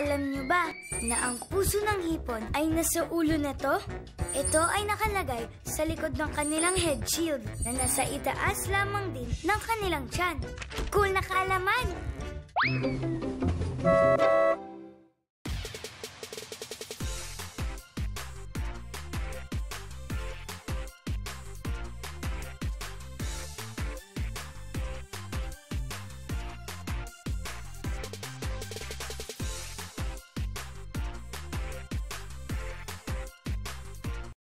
Alam niyo ba na ang puso ng hipon ay nasa ulo nito? Ito ay nakalagay sa likod ng kanilang head shield na nasa itaas lamang din ng kanilang tiyan. Cool na kaalaman!